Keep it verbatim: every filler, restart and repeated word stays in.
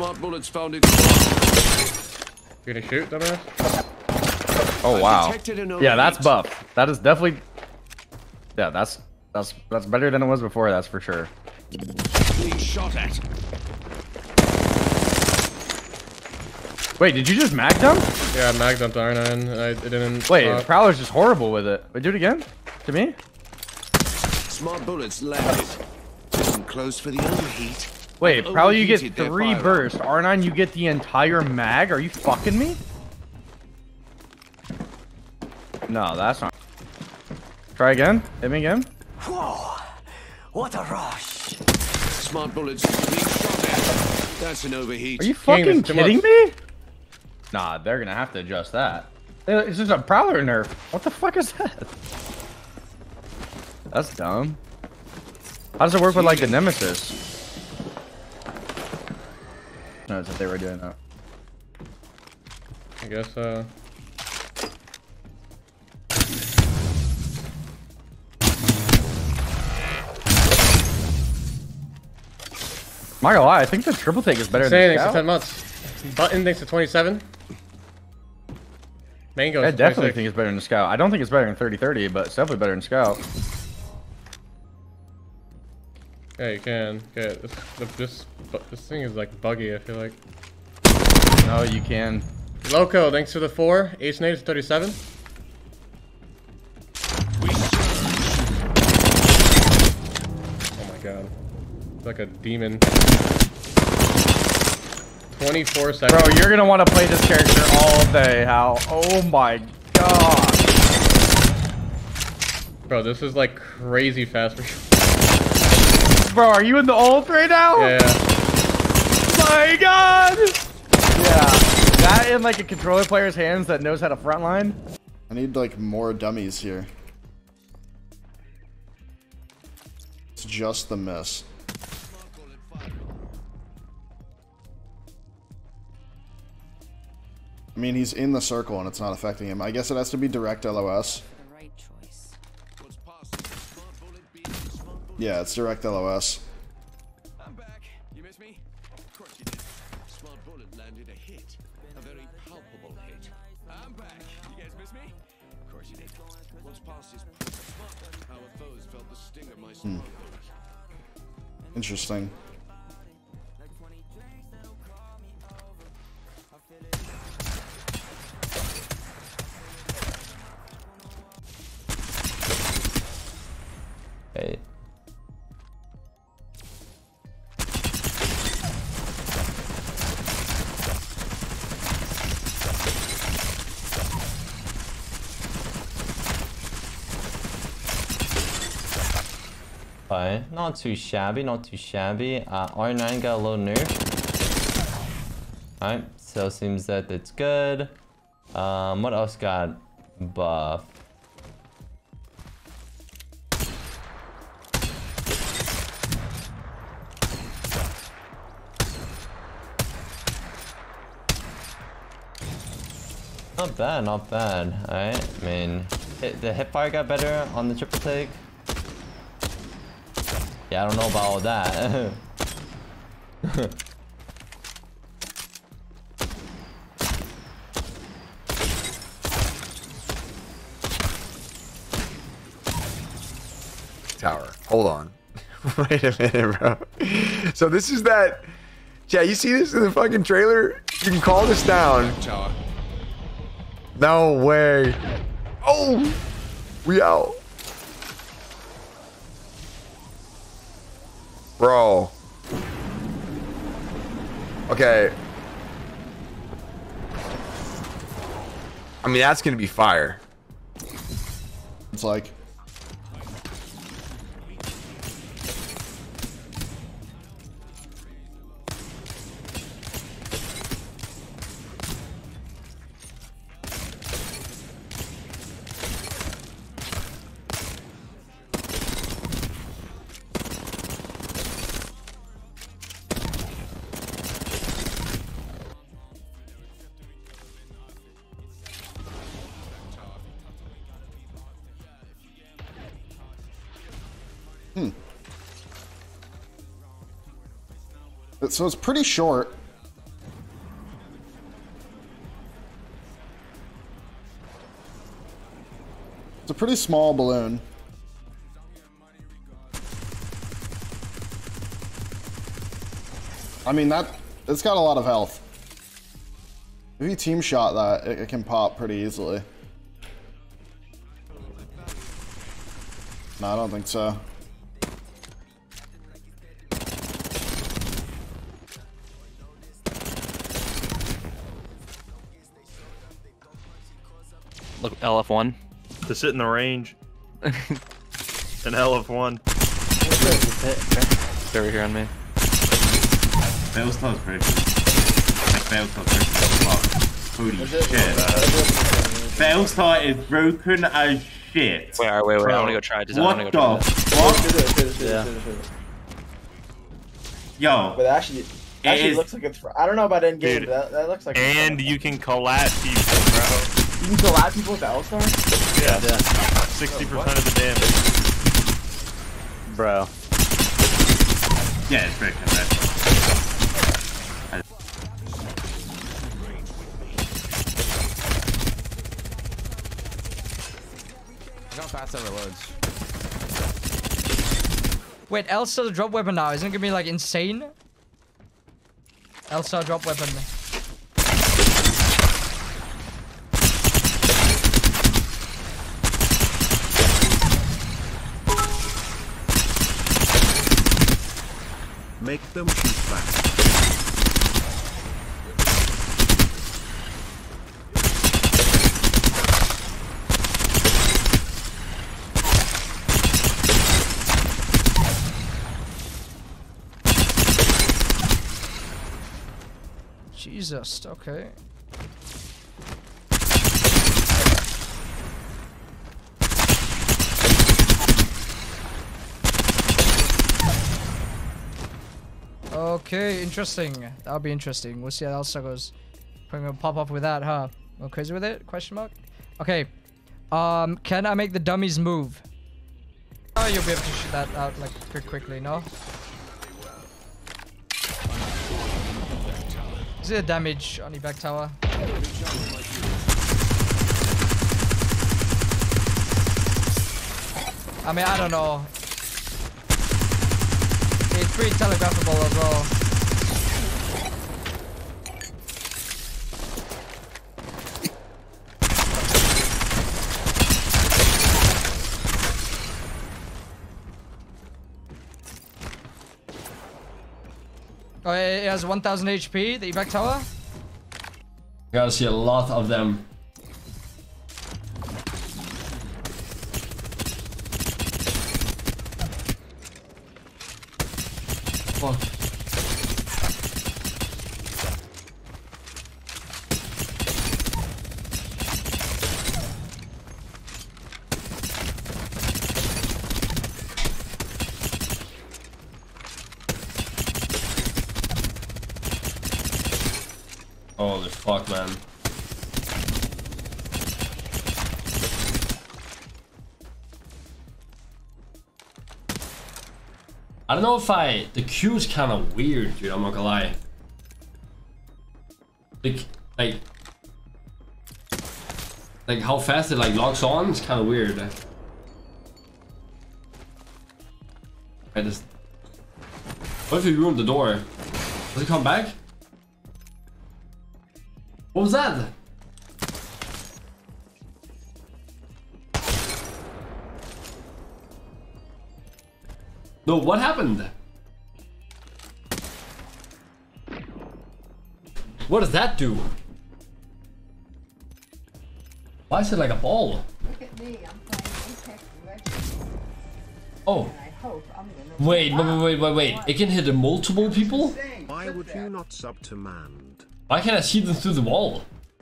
Smart bullets found it. You're gonna shoot, dumbass? Oh wow. Yeah, that's buff. That is definitely. Yeah, that's that's that's better than it was before. That's for sure. Being shot at. Wait, did you just mag dump? Yeah, I mag dumped R nine. I it didn't. Wait, uh, Prowler's just horrible with it. Wait, do it again? To me? Smart bullets landed. Close for the overheat. Wait, Prowler, you get three burst. R nine, you get the entire mag? Are you fucking me? No, that's not. Try again. Hit me again. Whoa! What a rush! Smart bullets. That's an overheat. Are you fucking kidding me? Nah, they're gonna have to adjust that. It's just a Prowler nerf. What the fuck is that? That's dumb. How does it work with like the Nemesis? No, it's that they were doing that. I guess, uh. I'm not gonna lie, I think the triple take is better than the Scout. Thanks for ten months. Button thanks to twenty-seven. Mango. I definitely think it's better than the Scout. I don't think it's better than thirty thirty, but it's definitely better than Scout. Yeah, you can. Okay, this, this this thing is like buggy. I feel like. No, you can. Loco, thanks for the four. Ace Nades thirty-seven. Oh my god, it's like a demon. Twenty-four seconds. Bro, you're gonna want to play this character all day, Hal. Oh my god. Bro, this is like crazy fast for sure. Bro, are you in the ult right now? Yeah. My god! Yeah. That in like a controller player's hands that knows how to frontline. I need like more dummies here. It's just the miss. I mean, he's in the circle and it's not affecting him. I guess it has to be direct L O S. Yeah, it's direct L O S. I'm back. You miss me? Of course you did. Small bullet landed a hit. A very palpable hit. I'm back. You guys miss me? Of course you did. Once past his our foes felt the sting of my small bullet. Interesting. Hey. But not too shabby, not too shabby. Uh, R nine got a little nerf. Alright, so seems that it's good. Um, what else got buff? Not bad, not bad. Alright, I mean, hit, the hip fire got better on the triple take. Yeah, I don't know about all that. Tower. Hold on. Wait a minute, bro. So this is that... Yeah, you see this in the fucking trailer? You can call this down. Tower. No way. Oh! We out. Bro. Okay. I mean, that's gonna be fire. It's like... Hmm. So it's pretty short. pretty small balloon. I mean, that, it's got a lot of health. If you team shot that, it, it can pop pretty easily. No, I don't think so. Look, L F One. To sit in the range. An L F One. They're right here on me. Bail Star's pretty good. Bail Star's pretty good. Holy shit. Bail Star is broken as shit. Wait, alright, wait, wait. Bro. I wanna go try it. What I go try the fuck? Yeah. Yo. But actually, actually it looks like it's. I don't know about endgame, dude, but that, that looks like. And you can collapse people, bro. You can collapse people with L Star? Yeah. yeah. sixty percent oh, of the damage. Bro. Yeah, it's pretty good. Fast overloads. Wait, L-Star the drop weapon now, isn't it gonna be like insane? L-Star drop weapon. Make them shoot fast. Jesus, okay. Okay, interesting. That'll be interesting. We'll see how L-Star goes. Probably gonna pop up with that, huh? Go crazy with it? Question mark? Okay. Um, can I make the dummies move? Oh, you'll be able to shoot that out like pretty quickly, no? The damage on the back tower. I mean, I don't know. It's pretty telegraphable as well. Oh, it has one thousand H P, the back tower. I gotta see a lot of them. Fuck. Holy fuck, man. I don't know if I... The Q is kind of weird, dude. I'm not gonna lie. Like... Like... Like how fast it like locks on is kind of weird. I just... What if you ruined the door? Does it come back? What was that? No, what happened? What does that do? Why is it like a ball? Look at me, I'm playing Apex Legends. Oh. Wait, wait, wait, wait, wait. It can hit multiple people? Why would you not sub to man? Why can't I see them through the wall?